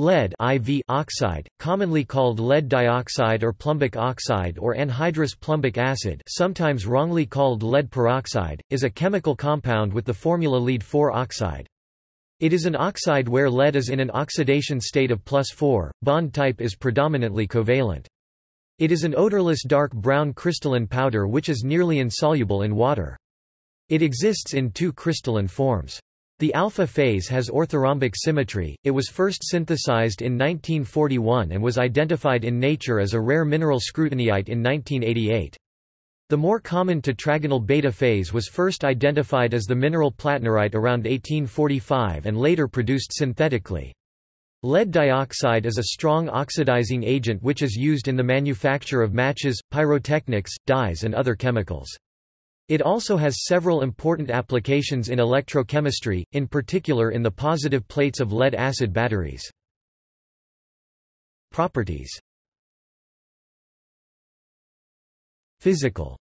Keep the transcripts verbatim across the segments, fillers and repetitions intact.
Lead four oxide, commonly called lead dioxide or plumbic oxide or anhydrous plumbic acid, sometimes wrongly called lead peroxide, is a chemical compound with the formula lead four oxide. It is an oxide where lead is in an oxidation state of plus four, bond type is predominantly covalent. It is an odorless dark brown crystalline powder which is nearly insoluble in water. It exists in two crystalline forms. The alpha phase has orthorhombic symmetry. It was first synthesized in nineteen forty-one and was identified in Nature as a rare mineral scrutinyite in nineteen eighty-eight. The more common tetragonal beta phase was first identified as the mineral plattnerite around eighteen forty-five and later produced synthetically. Lead dioxide is a strong oxidizing agent which is used in the manufacture of matches, pyrotechnics, dyes and other chemicals. It also has several important applications in electrochemistry, in particular in the positive plates of lead-acid batteries. Properties. Physical.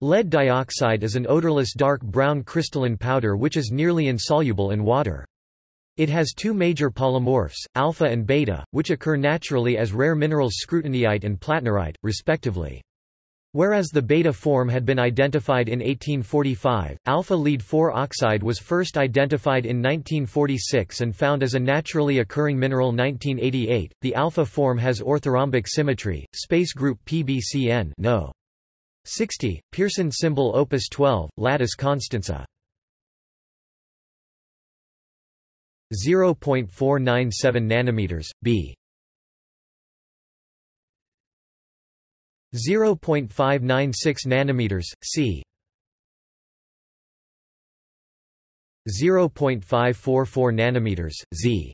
Lead dioxide is an odorless dark brown crystalline powder which is nearly insoluble in water. It has two major polymorphs, alpha and beta, which occur naturally as rare minerals scrutinyite and plattnerite, respectively. Whereas the beta form had been identified in eighteen forty-five, alpha lead four oxide was first identified in nineteen forty-six and found as a naturally occurring mineral nineteen eighty-eight. The alpha form has orthorhombic symmetry. Space group P B C N no sixty, Pearson symbol Opus twelve, lattice constanza zero point four nine seven nanometers, B. zero point five nine six nanometers, C. zero point five four four nanometers, Z.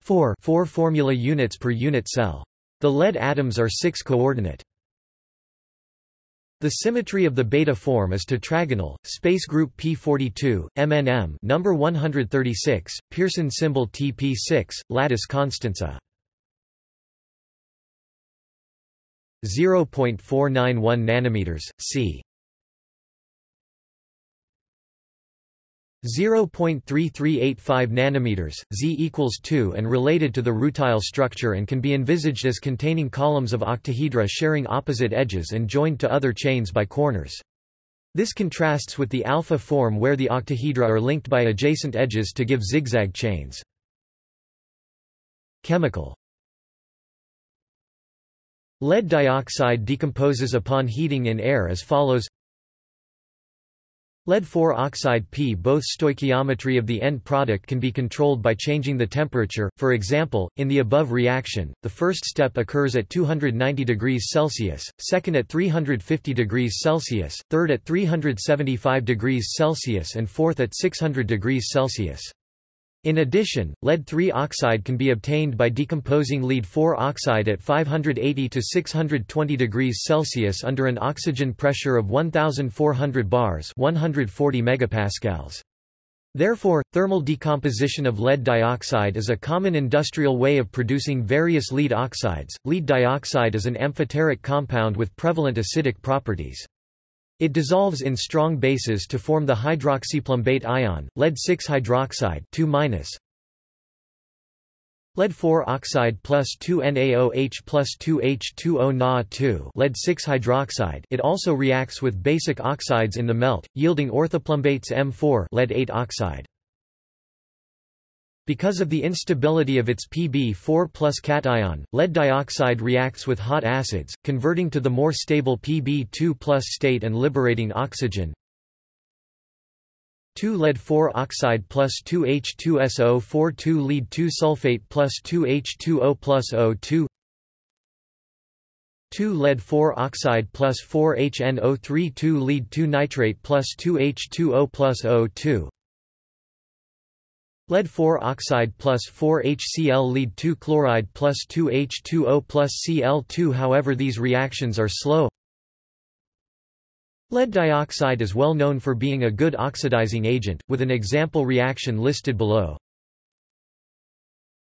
four, four formula units per unit cell. The lead atoms are six coordinate. The symmetry of the beta form is tetragonal. Space group P forty-two, M N M, number one hundred thirty-six, Pearson symbol T P six, lattice constanza. zero point four nine one nanometers, C. zero point three three eight five nanometers, Z equals two and related to the rutile structure and can be envisaged as containing columns of octahedra sharing opposite edges and joined to other chains by corners. This contrasts with the alpha form where the octahedra are linked by adjacent edges to give zigzag chains. Chemical. Lead dioxide decomposes upon heating in air as follows. Lead four oxide P. Both stoichiometry of the end product can be controlled by changing the temperature. For example, in the above reaction, the first step occurs at two hundred ninety degrees Celsius, second at three hundred fifty degrees Celsius, third at three hundred seventy-five degrees Celsius and fourth at six hundred degrees Celsius. In addition, lead three oxide can be obtained by decomposing lead four oxide at five hundred eighty to six hundred twenty degrees Celsius under an oxygen pressure of one thousand four hundred bars (one hundred forty megapascals). Therefore, thermal decomposition of lead dioxide is a common industrial way of producing various lead oxides. Lead dioxide is an amphoteric compound with prevalent acidic properties. It dissolves in strong bases to form the hydroxyplumbate ion, lead six hydroxide two minus. Lead four oxide plus two N A O H plus two H two O N A two lead six hydroxide. It also reacts with basic oxides in the melt, yielding orthoplumbate M four lead eight oxide. Because of the instability of its P B four plus cation, lead dioxide reacts with hot acids, converting to the more stable P B two plus state and liberating oxygen. two lead four oxide plus two H two S O four two lead two sulfate plus two H two O plus O two. two lead four oxide plus four H N O three two lead two nitrate plus two H two O plus O two. Lead four oxide plus four H C l lead two chloride plus two H two O plus C l two. However, these reactions are slow. Lead dioxide is well known for being a good oxidizing agent, with an example reaction listed below.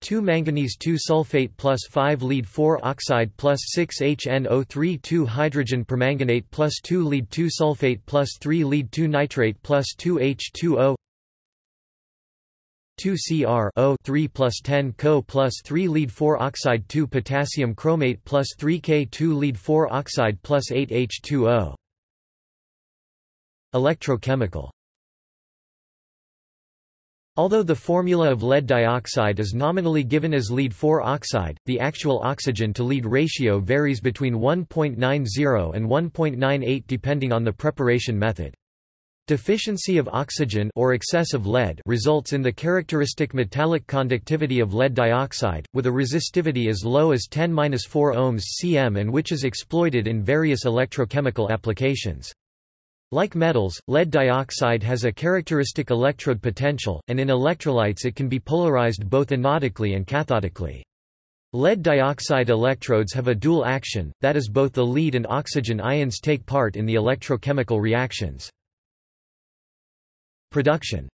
two manganese two sulfate plus five lead four oxide plus six H N O three two hydrogen permanganate plus two lead two sulfate plus three lead two nitrate plus two H two O two C r O three plus ten Co plus three lead four oxide two potassium chromate plus three K two lead four oxide plus eight H two O. Electrochemical. Although the formula of lead dioxide is nominally given as lead four oxide, the actual oxygen to lead ratio varies between one point nine zero and one point nine eight depending on the preparation method. Deficiency of oxygen or excess of lead results in the characteristic metallic conductivity of lead dioxide, with a resistivity as low as ten to the four ohms per centimeter and which is exploited in various electrochemical applications. Like metals, lead dioxide has a characteristic electrode potential, and in electrolytes it can be polarized both anodically and cathodically. Lead dioxide electrodes have a dual action, that is both the lead and oxygen ions take part in the electrochemical reactions. Production.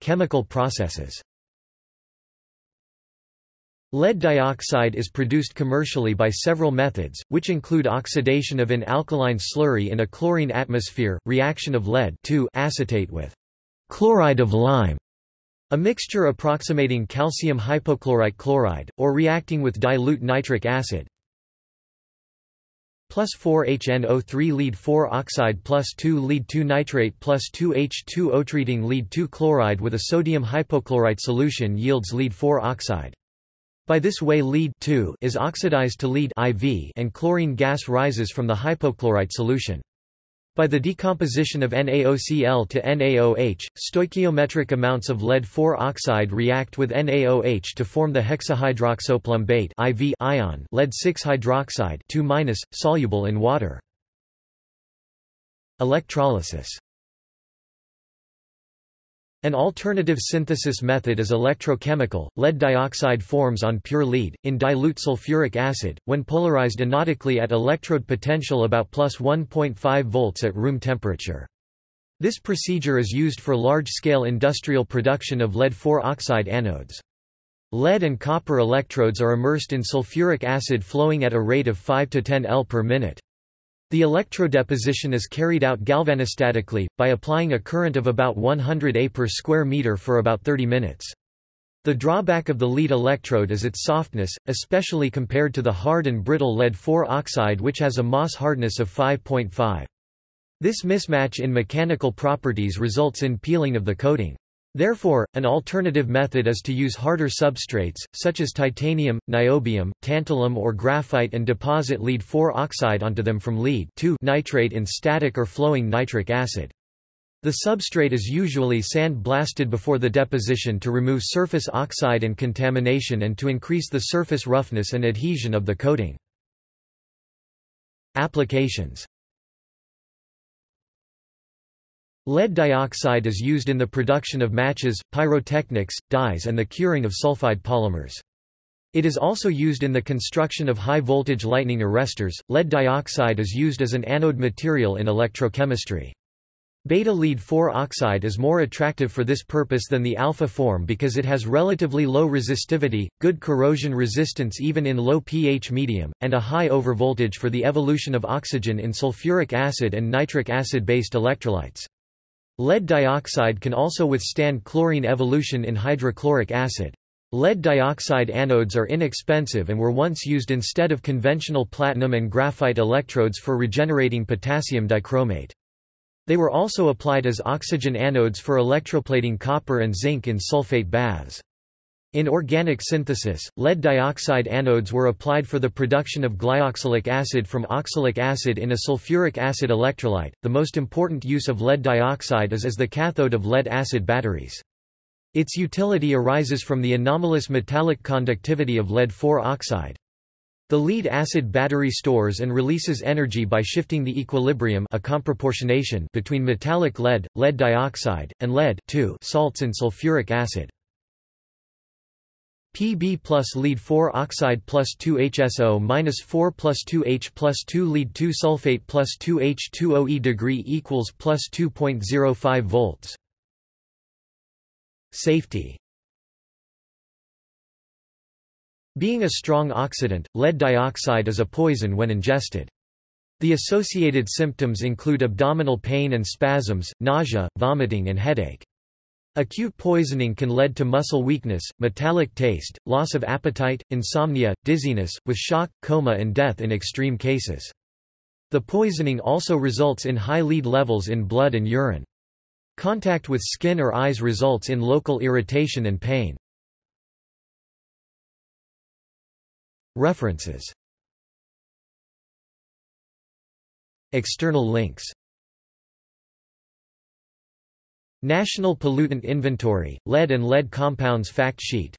Chemical processes. Lead dioxide is produced commercially by several methods, which include oxidation of an alkaline slurry in a chlorine atmosphere, reaction of lead acetate with chloride of lime, a mixture approximating calcium hypochlorite chloride, or reacting with dilute nitric acid, plus four H N O three lead four oxide plus two lead two nitrate plus two H two O. Treating lead two chloride with a sodium hypochlorite solution yields lead four oxide. By this way lead two is oxidized to lead four and chlorine gas rises from the hypochlorite solution. By the decomposition of NaOCl to NaOH, stoichiometric amounts of lead four oxide react with NaOH to form the hexahydroxyplumbate four ion, lead six hydroxide two minus, soluble in water. Electrolysis. An alternative synthesis method is electrochemical. Lead dioxide forms on pure lead, in dilute sulfuric acid, when polarized anodically at electrode potential about plus one point five volts at room temperature. This procedure is used for large-scale industrial production of lead four oxide anodes. Lead and copper electrodes are immersed in sulfuric acid flowing at a rate of five to ten liters per minute. The electrodeposition is carried out galvanostatically, by applying a current of about one hundred amperes per square meter for about thirty minutes. The drawback of the lead electrode is its softness, especially compared to the hard and brittle lead four oxide which has a Mohs hardness of five point five. This mismatch in mechanical properties results in peeling of the coating. Therefore, an alternative method is to use harder substrates, such as titanium, niobium, tantalum or graphite and deposit lead four oxide onto them from lead nitrate in static or flowing nitric acid. The substrate is usually sand-blasted before the deposition to remove surface oxide and contamination and to increase the surface roughness and adhesion of the coating. Applications. Lead dioxide is used in the production of matches, pyrotechnics, dyes and the curing of sulfide polymers. It is also used in the construction of high-voltage lightning arresters. Lead dioxide is used as an anode material in electrochemistry. Beta lead four oxide is more attractive for this purpose than the alpha form because it has relatively low resistivity, good corrosion resistance even in low pH medium, and a high overvoltage for the evolution of oxygen in sulfuric acid and nitric acid-based electrolytes. Lead dioxide can also withstand chlorine evolution in hydrochloric acid. Lead dioxide anodes are inexpensive and were once used instead of conventional platinum and graphite electrodes for regenerating potassium dichromate. They were also applied as oxygen anodes for electroplating copper and zinc in sulfate baths. In organic synthesis, lead dioxide anodes were applied for the production of glyoxylic acid from oxalic acid in a sulfuric acid electrolyte. The most important use of lead dioxide is as the cathode of lead-acid batteries. Its utility arises from the anomalous metallic conductivity of lead four oxide. The lead-acid battery stores and releases energy by shifting the equilibrium, a comproportionation, between metallic lead, lead dioxide, and lead salts in sulfuric acid. P B plus lead four oxide plus two H S O minus four plus two H plus two lead two sulfate plus two H two O E degree equals plus two point zero five volts. Safety. Being a strong oxidant, lead dioxide is a poison when ingested. The associated symptoms include abdominal pain and spasms, nausea, vomiting and headache. Acute poisoning can lead to muscle weakness, metallic taste, loss of appetite, insomnia, dizziness, with shock, coma and death in extreme cases. The poisoning also results in high lead levels in blood and urine. Contact with skin or eyes results in local irritation and pain. References. External links. National Pollutant Inventory, Lead and Lead Compounds Fact Sheet.